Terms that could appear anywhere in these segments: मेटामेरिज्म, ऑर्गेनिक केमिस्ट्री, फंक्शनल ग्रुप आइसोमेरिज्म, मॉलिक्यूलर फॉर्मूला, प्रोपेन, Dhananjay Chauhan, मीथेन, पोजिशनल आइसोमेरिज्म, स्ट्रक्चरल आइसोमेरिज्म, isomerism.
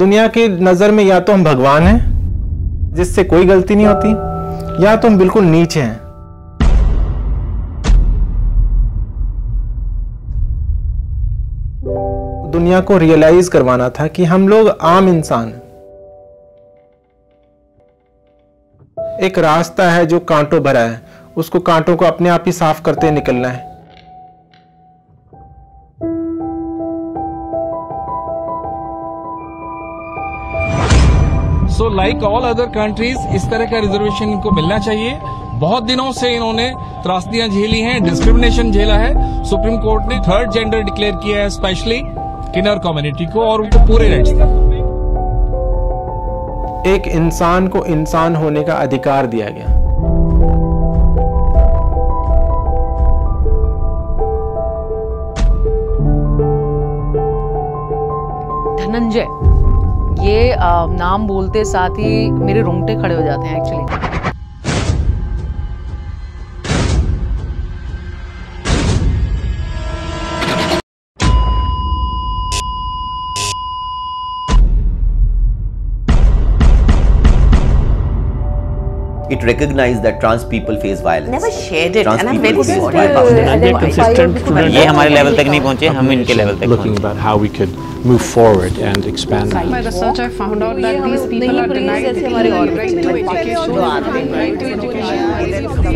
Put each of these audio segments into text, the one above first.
दुनिया की नज़र में या तो हम भगवान हैं जिससे कोई गलती नहीं होती, या तो हम बिल्कुल नीचे हैं। दुनिया को रियलाइज करवाना था कि हम लोग आम इंसान, एक रास्ता है जो कांटों भरा है, उसको कांटों को अपने आप ही साफ करते निकलना है। So like all other countries, इस तरह का रिजर्वेशन इनको मिलना चाहिए। बहुत दिनों से इन्होंने त्रासदियां झेली हैं, डिस्क्रिमिनेशन झेला है। सुप्रीम कोर्ट ने थर्ड जेंडर डिक्लेयर किया है स्पेशली किन्नर कम्युनिटी को, और उनको पूरे राइट्स दिए। एक इंसान को इंसान होने का अधिकार दिया गया। धनंजय ये नाम बोलते साथ ही मेरे रोंगटे खड़े हो जाते हैं actually. It recognized that trans people face violence. Never shared it, and I'm very sorry. ये हमारे level तक नहीं पहुँचे, हम इनके level तक। Looking about how we could move forward and expand. My research, I found out that these people are denied the right to education. Right to education.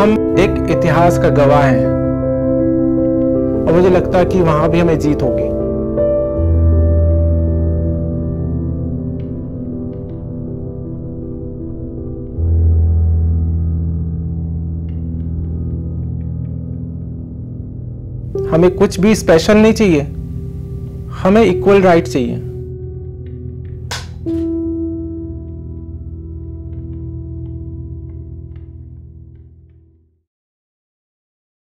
हम एक इतिहास का गवाह हैं, और मुझे लगता है कि वहाँ भी हमें जीत होगी। हमें कुछ भी स्पेशल नहीं चाहिए, हमें इक्वल राइट चाहिए।